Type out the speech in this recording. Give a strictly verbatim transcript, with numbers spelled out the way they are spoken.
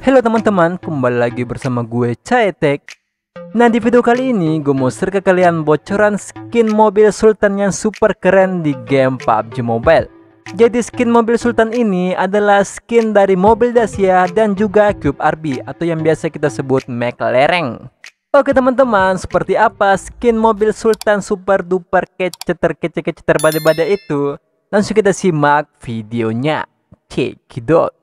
Halo teman-teman, kembali lagi bersama gue Chaetek. Nah, di video kali ini gue mau share ke kalian bocoran skin mobil Sultan yang super keren di game P U B G Mobile. Jadi skin mobil Sultan ini adalah skin dari mobil Dacia dan juga Cube R B atau yang biasa kita sebut McLaren. Oke teman-teman, seperti apa skin mobil Sultan super duper keceter kece keceter badai-badai itu? Langsung kita simak videonya. Check it out.